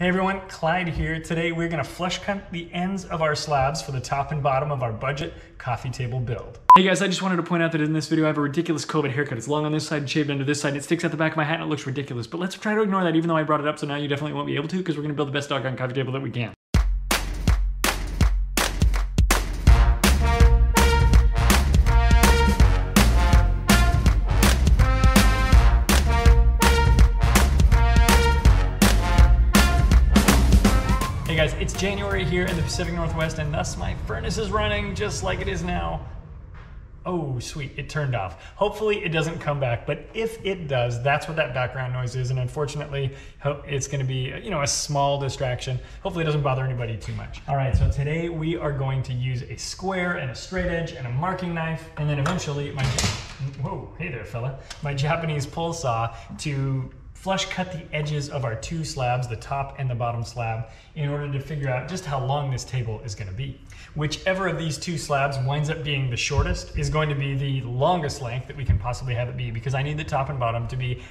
Hey everyone, Clyde here. Today we're going to flush cut the ends of our slabs for the top and bottom of our budget coffee table build. Hey guys, I just wanted to point out that in this video I have a ridiculous COVID haircut. It's long on this side and shaved under this side and it sticks out the back of my hat and it looks ridiculous. But let's try to ignore that even though I brought it up, so now you definitely won't be able to because we're going to build the best doggone coffee table that we can. Hey guys, it's January here in the Pacific Northwest and thus my furnace is running just like it is now. Oh sweet, it turned off. Hopefully it doesn't come back, but if it does, that's what that background noise is, and unfortunately it's gonna be, you know, a small distraction. Hopefully it doesn't bother anybody too much. All right, so today we are going to use a square and a straight edge and a marking knife, and then eventually my Japanese pole saw to flush cut the edges of our two slabs, the top and the bottom slab, in order to figure out just how long this table is going to be. Whichever of these two slabs winds up being the shortest is going to be the longest length that we can possibly have it be, because I need the top and bottom to be,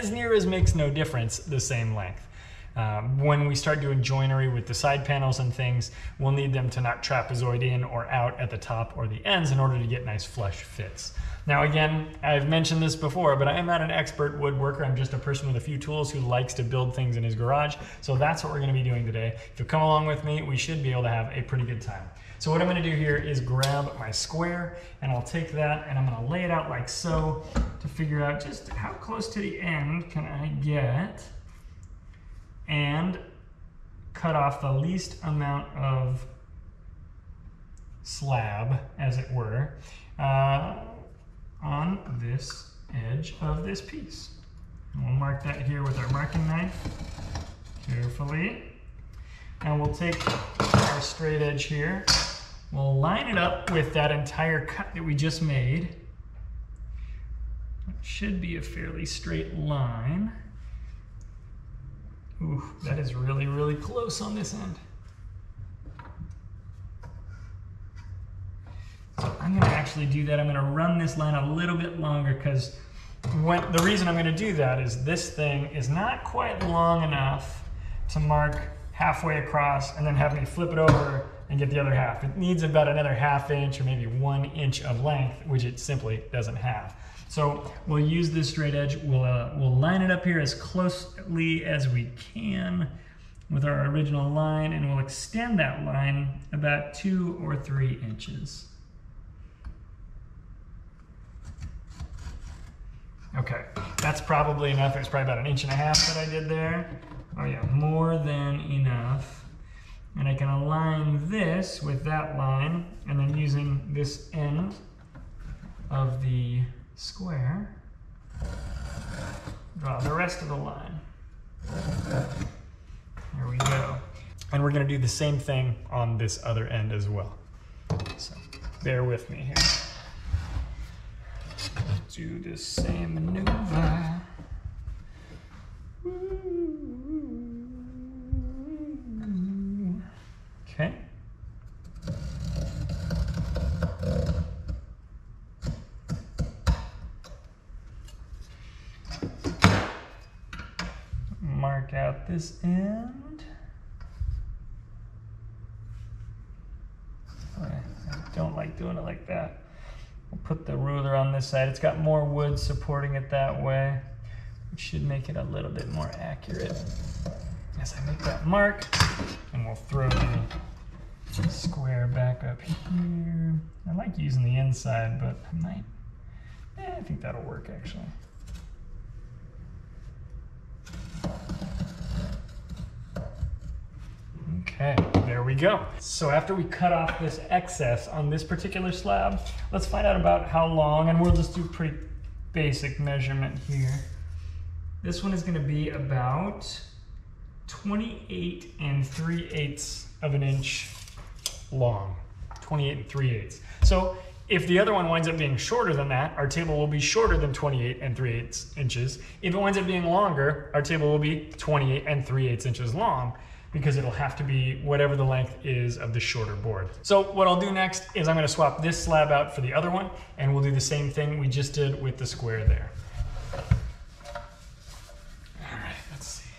as near as makes no difference, the same length. When we start doing joinery with the side panels and things, we'll need them to not trapezoid in or out at the top or the ends in order to get nice flush fits. Now again, I've mentioned this before, but I am not an expert woodworker. I'm just a person with a few tools who likes to build things in his garage. So that's what we're going to be doing today. If you come along with me, we should be able to have a pretty good time. So what I'm going to do here is grab my square, and I'll take that and I'm going to lay it out like so to figure out just how close to the end can I get, and cut off the least amount of slab, as it were, on this edge of this piece. And we'll mark that here with our marking knife, carefully. And we'll take our straight edge here, we'll line it up with that entire cut that we just made. It should be a fairly straight line. Ooh, that is really, really close on this end. So I'm going to actually do that. I'm going to run this line a little bit longer, because the reason I'm going to do that is this thing is not quite long enough to mark halfway across and then have me flip it over and get the other half. It needs about another half inch or maybe 1 inch of length, which it simply doesn't have. So we'll use this straight edge. We'll line it up here as closely as we can with our original line, and we'll extend that line about 2 or 3 inches. Okay, that's probably enough. It's probably about 1.5 inches that I did there. Oh yeah, more than enough. And I can align this with that line, and then using this end of the square, draw the rest of the line. There we go. And we're going to do the same thing on this other end as well. So bear with me here. Do this same maneuver. Okay. Mark out this end. I don't like doing it like that. We'll put the ruler on this side. It's got more wood supporting it that way, which should make it a little bit more accurate. As I make that mark, and we'll throw the square back up here. I like using the inside, but I might, I think that'll work actually. Okay, there we go. So after we cut off this excess on this particular slab, let's find out about how long, and we'll just do pretty basic measurement here. This one is going to be about 28 3/8 of an inch long, 28 3/8. So if the other one winds up being shorter than that, our table will be shorter than 28 3/8 inches. If it winds up being longer, our table will be 28 3/8 inches long, because it'll have to be whatever the length is of the shorter board. So what I'll do next is I'm gonna swap this slab out for the other one, and we'll do the same thing we just did with the square there. All right, let's see.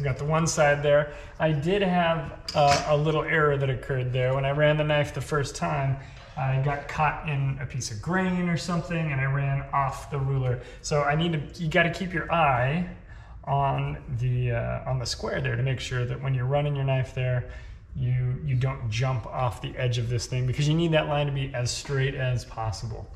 We've got the one side there. I did have a little error that occurred there. When I ran the knife the first time, I got caught in a piece of grain or something and I ran off the ruler. So I need to, you got to keep your eye on the square there to make sure that when you're running your knife there, you don't jump off the edge of this thing, because you need that line to be as straight as possible.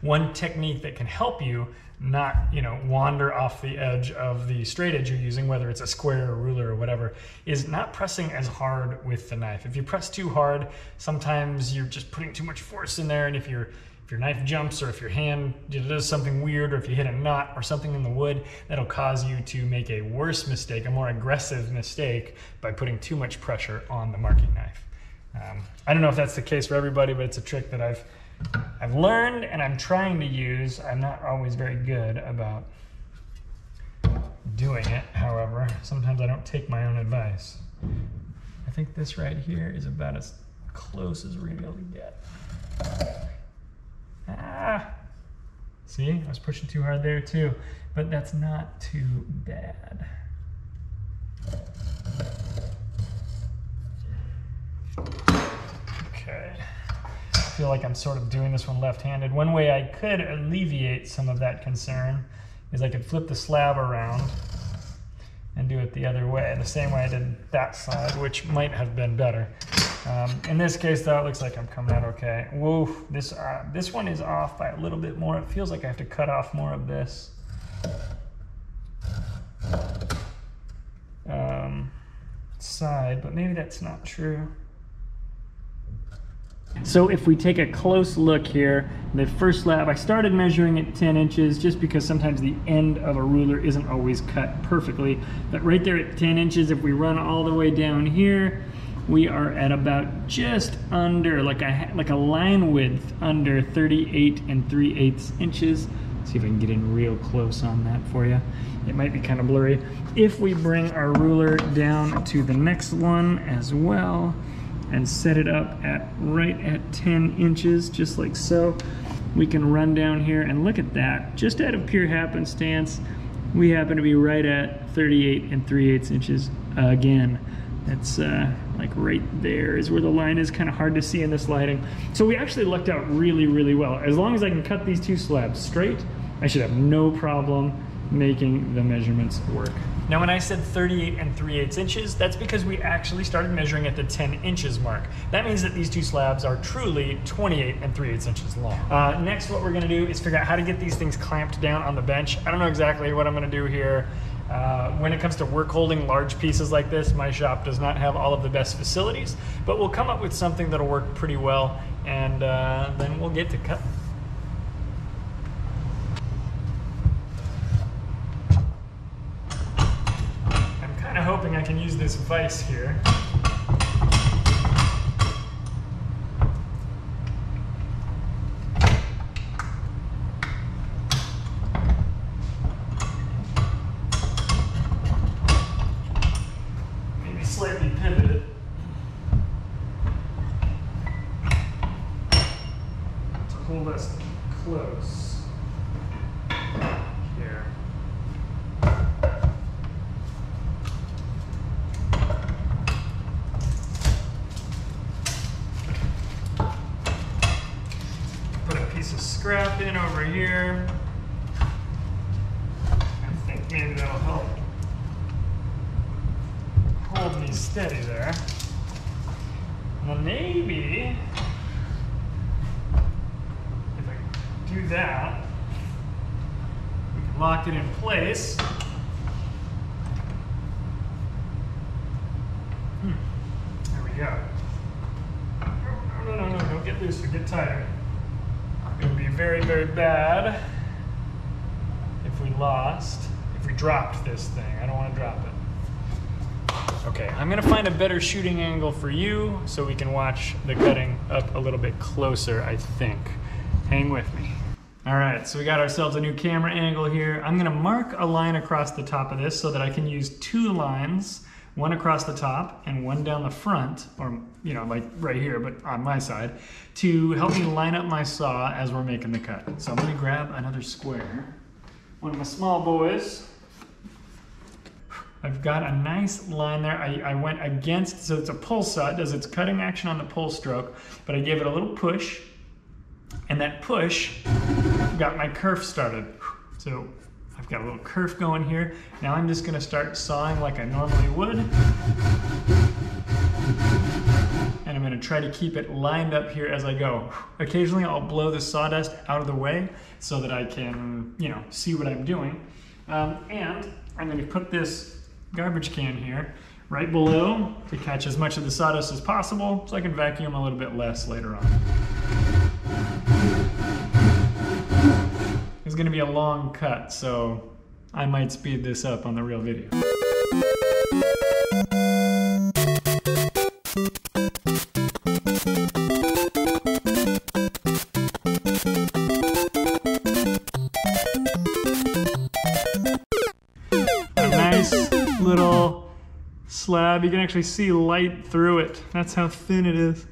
One technique that can help you not, you know, wander off the edge of the straight edge you're using, whether it's a square or ruler or whatever, is not pressing as hard with the knife. If you press too hard, sometimes you're just putting too much force in there, and if your knife jumps, or if your hand does something weird, or if you hit a knot or something in the wood, that'll cause you to make a worse mistake, a more aggressive mistake, by putting too much pressure on the marking knife. I don't know if that's the case for everybody, but it's a trick that I've learned and I'm trying to use. I'm not always very good about doing it, however. Sometimes I don't take my own advice. I think this right here is about as close as we're gonna be able to get. Ah, see, I was pushing too hard there too, but that's not too bad. Okay. I feel like I'm sort of doing this one left-handed. One way I could alleviate some of that concern is I could flip the slab around and do it the other way, the same way I did that side, which might have been better. In this case, though, it looks like I'm coming out okay. Whoa, this one is off by a little bit more. It feels like I have to cut off more of this. Side, but maybe that's not true. So if we take a close look here, the first slab, I started measuring at 10 inches just because sometimes the end of a ruler isn't always cut perfectly. But right there at 10 inches, if we run all the way down here, we are at about just under, like a line width under 38 3/8 inches. Let's see if I can get in real close on that for you. It might be kind of blurry. If we bring our ruler down to the next one as well, and set it up at right at 10 inches, just like so. We can run down here and look at that. Just out of pure happenstance, we happen to be right at 38 3/8 inches again. That's like right there is where the line is, kind of hard to see in this lighting. So we actually lucked out really, really well. As long as I can cut these two slabs straight, I should have no problem making the measurements work. Now, when I said 38 3/8 inches, that's because we actually started measuring at the 10 inches mark. That means that these two slabs are truly 28 3/8 inches long. Next, what we're gonna do is figure out how to get these things clamped down on the bench. I don't know exactly what I'm gonna do here. When it comes to work holding large pieces like this, my shop does not have all of the best facilities, but we'll come up with something that'll work pretty well, and then we'll get to cut. I'm kind of hoping I can use this vise here. Scrap in over here. I think maybe that'll help hold me steady there. Well, maybe if I do that, we can lock it in place. There we go. No, don't get loose or get tighter. It would be very, very bad if we lost, if we dropped this thing. I don't want to drop it. Okay, I'm going to find a better shooting angle for you so we can watch the cutting up a little bit closer, I think. Hang with me. All right, so we got ourselves a new camera angle here. I'm going to mark a line across the top of this so that I can use two lines, one across the top and one down the front, or, you know, like right here, but on my side, to help me line up my saw as we're making the cut. So I'm gonna grab another square, one of my small boys. I've got a nice line there. I went against, so it's a pull saw. It does its cutting action on the pull stroke, but I gave it a little push, and that push got my kerf started. So I've got a little kerf going here. Now I'm just gonna start sawing like I normally would. And I'm gonna try to keep it lined up here as I go. Occasionally I'll blow the sawdust out of the way so that I can, you know, see what I'm doing. And I'm gonna put this garbage can here right below to catch as much of the sawdust as possible so I can vacuum a little bit less later on. It's gonna be a long cut, so I might speed this up on the real video. A nice little slab. You can actually see light through it. That's how thin it is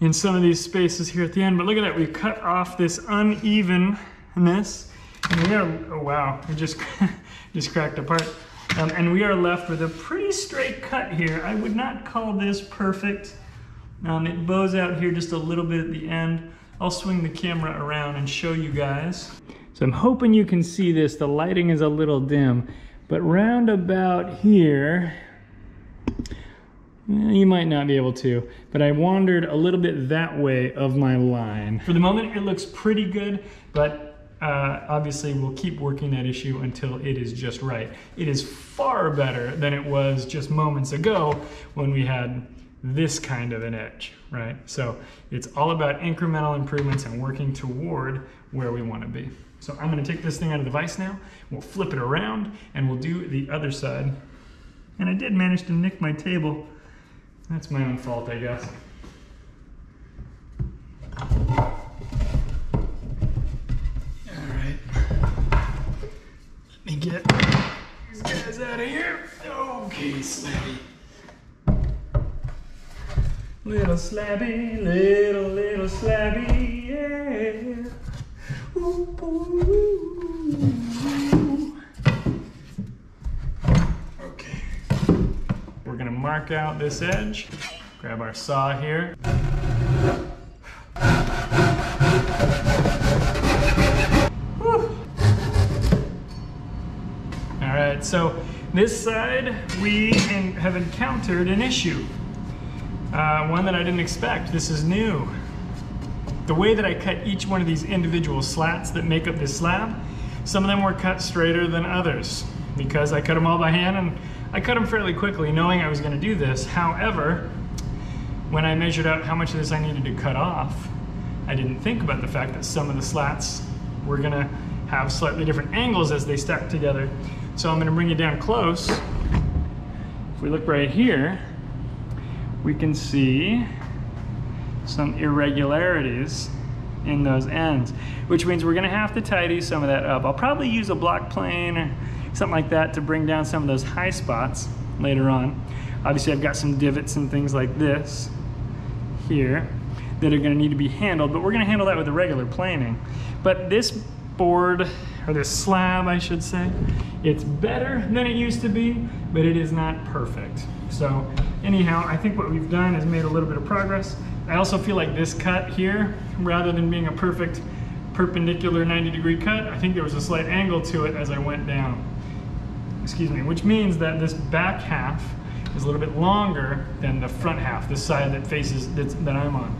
in some of these spaces here at the end. But look at that, we cut off this unevenness. And we are, oh wow, we just, just cracked apart. And we are left with a pretty straight cut here. I would not call this perfect. It bows out here just a little bit at the end. I'll swing the camera around and show you guys. So I'm hoping you can see this. The lighting is a little dim, but round about here, you might not be able to, but I wandered a little bit that way of my line. For the moment, it looks pretty good, but obviously we'll keep working that issue until it is just right. It is far better than it was just moments ago when we had this kind of an edge, right? So it's all about incremental improvements and working toward where we want to be. So I'm going to take this thing out of the vise now, we'll flip it around, and we'll do the other side. And I did manage to nick my table. That's my own fault, I guess. All right. Let me get these guys out of here. Okay, slabby. Little slabby, little slabby, yeah. Ooh, ooh, ooh. Okay. We're gonna mark out this edge. Grab our saw here. Woo. All right, so this side, we have encountered an issue. One that I didn't expect. This is new. The way that I cut each one of these individual slats that make up this slab, some of them were cut straighter than others because I cut them all by hand, and I cut them fairly quickly knowing I was going to do this. However, when I measured out how much of this I needed to cut off, I didn't think about the fact that some of the slats were going to have slightly different angles as they stack together. So I'm going to bring it down close. If we look right here, we can see some irregularities in those ends, which means we're going to have to tidy some of that up. I'll probably use a block plane or something like that to bring down some of those high spots later on. Obviously I've got some divots and things like this here that are going to need to be handled, but we're going to handle that with the regular planing. But this board, or this slab I should say, it's better than it used to be, but it is not perfect. So anyhow, I think what we've done is made a little bit of progress. I also feel like this cut here, rather than being a perfect perpendicular 90-degree cut, I think there was a slight angle to it as I went down. Excuse me, which means that this back half is a little bit longer than the front half, the side that faces that I'm on.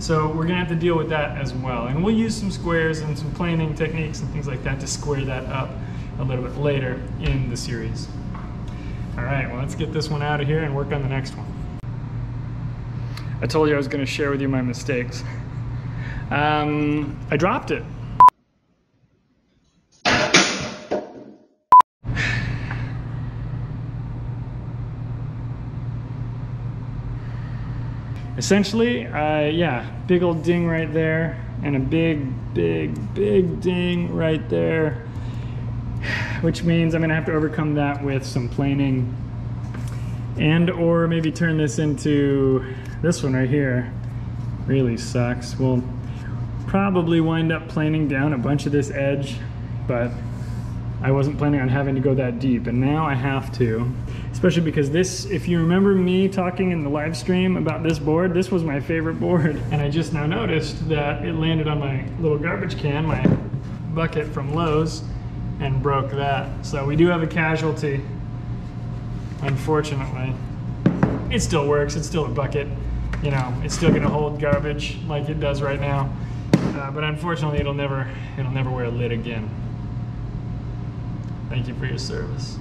So we're gonna have to deal with that as well. And we'll use some squares and some planing techniques and things like that to square that up a little bit later in the series. All right, well, let's get this one out of here and work on the next one. I told you I was going to share with you my mistakes. I dropped it. Essentially, yeah, big old ding right there and a big ding right there, which means I'm gonna have to overcome that with some planing and or maybe turn this into this one right here. Really sucks. We'll probably wind up planing down a bunch of this edge, but I wasn't planning on having to go that deep, and now I have to, especially because this, if you remember me talking in the live stream about this board, this was my favorite board. And I just now noticed that it landed on my little garbage can, my bucket from Lowe's, and broke that. So we do have a casualty, unfortunately. It still works, it's still a bucket. You know, it's still gonna hold garbage like it does right now. But unfortunately, it'll never wear a lid again. Thank you for your service.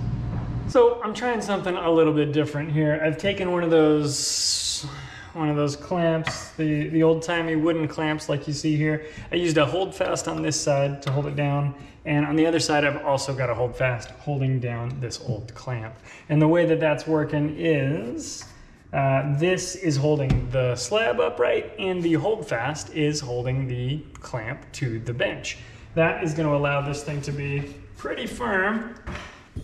So I'm trying something a little bit different here. I've taken one of those clamps, the old-timey wooden clamps like you see here. I used a hold fast on this side to hold it down, and on the other side I've also got a hold fast holding down this old clamp. And the way that that's working is, this is holding the slab upright and the hold fast is holding the clamp to the bench. That is going to allow this thing to be pretty firm. In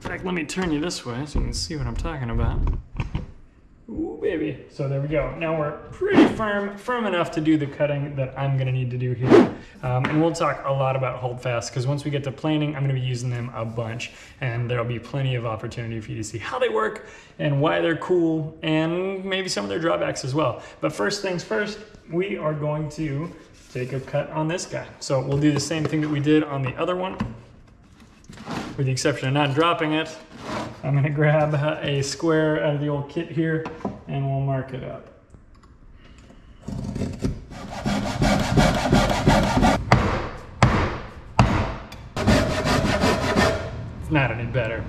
fact, let me turn you this way so you can see what I'm talking about. Ooh, baby. So there we go. Now we're pretty firm enough to do the cutting that I'm going to need to do here. And we'll talk a lot about holdfast because once we get to planing, I'm going to be using them a bunch. And there'll be plenty of opportunity for you to see how they work and why they're cool and maybe some of their drawbacks as well. But first things first, we are going to take a cut on this guy. So we'll do the same thing that we did on the other one. With the exception of not dropping it, I'm going to grab a square out of the old kit here and we'll mark it up. It's not any better.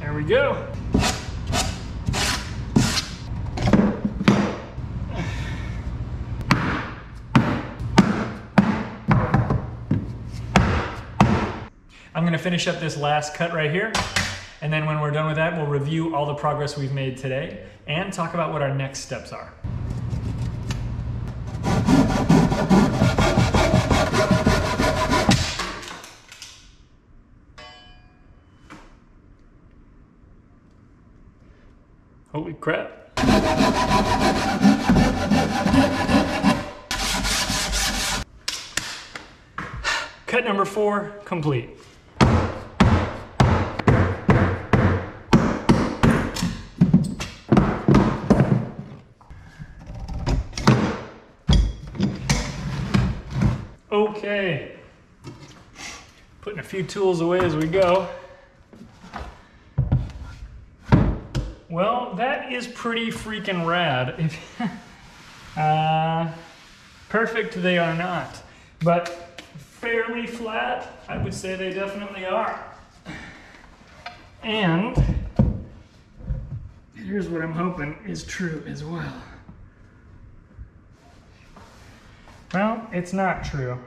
There we go. I'm gonna finish up this last cut right here, and then when we're done with that, we'll review all the progress we've made today and talk about what our next steps are. Holy crap. Cut number 4, complete. Okay, putting a few tools away as we go. Well, that is pretty freaking rad. Perfect they are not, but fairly flat, I would say they definitely are. And here's what I'm hoping is true as well. Well, it's not true.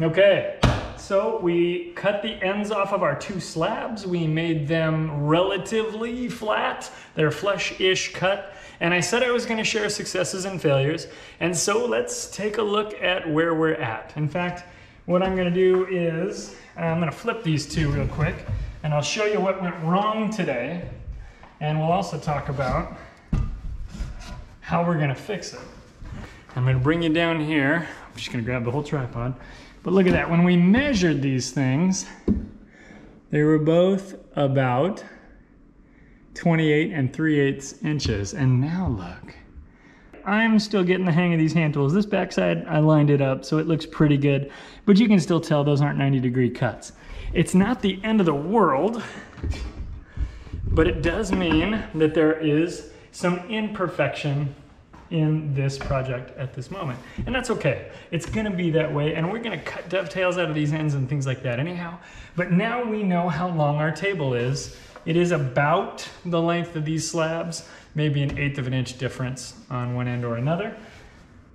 Okay, so we cut the ends off of our two slabs. We made them relatively flat. They're flush-ish cut. And I said I was going to share successes and failures. And so let's take a look at where we're at. In fact, what I'm going to do is I'm going to flip these two real quick, and I'll show you what went wrong today. And we'll also talk about how we're going to fix it. I'm going to bring you down here. I'm just going to grab the whole tripod. But look at that. When we measured these things, they were both about 28 3/8 inches. And now look. I'm still getting the hang of these hand tools. This backside, I lined it up, so it looks pretty good. But you can still tell those aren't 90-degree cuts. It's not the end of the world, but it does mean that there is some imperfection in this project at this moment. And that's okay. It's gonna be that way, and we're gonna cut dovetails out of these ends and things like that anyhow. But now we know how long our table is. It is about the length of these slabs, maybe 1/8 of an inch difference on one end or another.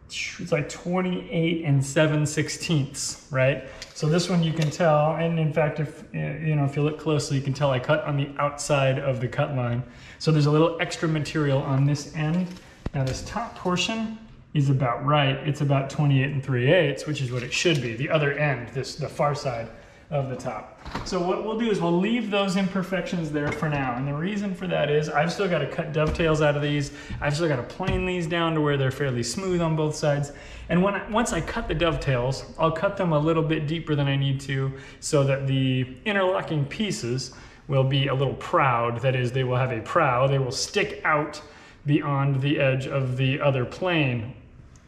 It's like 28 7/16, right? So this one you can tell, and in fact, if you look closely, you can tell I cut on the outside of the cut line. So there's a little extra material on this end. Now this top portion is about right. It's about 28 3/8, which is what it should be. The other end, the far side, of the top. So what we'll do is we'll leave those imperfections there for now. And the reason for that is I've still got to cut dovetails out of these. I've still got to plane these down to where they're fairly smooth on both sides. And once I cut the dovetails, I'll cut them a little bit deeper than I need to so that the interlocking pieces will be a little proud. That is, they will have a prow. They will stick out beyond the edge of the other plane,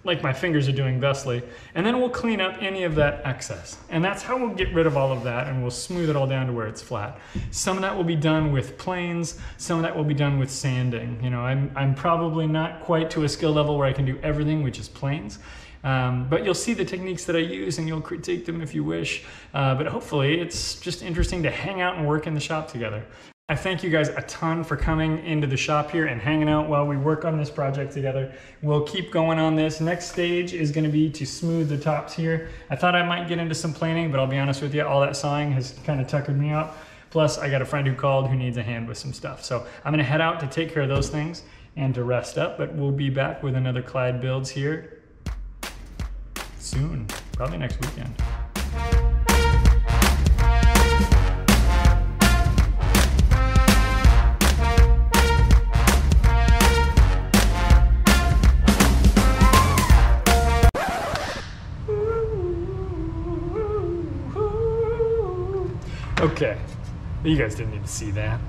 like my fingers are doing thusly. And then we'll clean up any of that excess. And that's how we'll get rid of all of that, and we'll smooth it all down to where it's flat. Some of that will be done with planes, some of that will be done with sanding. You know, I'm probably not quite to a skill level where I can do everything, which is planes. But you'll see the techniques that I use and you'll critique them if you wish. But hopefully it's just interesting to hang out and work in the shop together. I thank you guys a ton for coming into the shop here and hanging out while we work on this project together. We'll keep going on this. Next stage is going to be to smooth the tops here. I thought I might get into some planing, but I'll be honest with you, all that sawing has kind of tuckered me out. Plus, I got a friend who called who needs a hand with some stuff. So I'm going to head out to take care of those things and to rest up, but we'll be back with another Clyde Builds here soon, probably next weekend. Okay, you guys didn't need to see that.